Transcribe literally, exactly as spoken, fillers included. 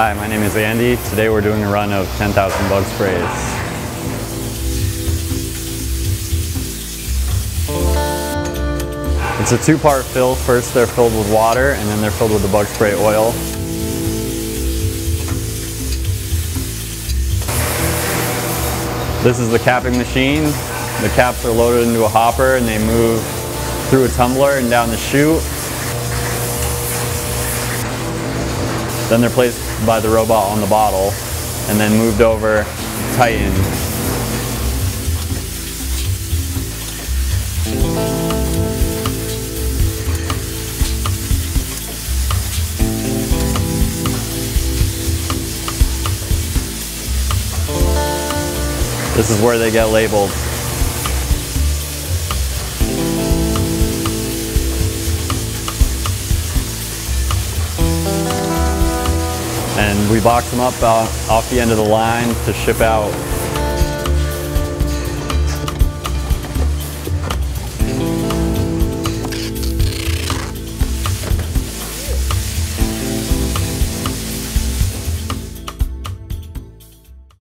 Hi, my name is Andy. Today we're doing a run of ten thousand bug sprays. It's a two-part fill. First they're filled with water and then they're filled with the bug spray oil. This is the capping machine. The caps are loaded into a hopper and they move through a tumbler and down the chute. Then they're placed by the robot on the bottle and then moved over, tightened. This is where they get labeled. And we box them up off the end of the line to ship out.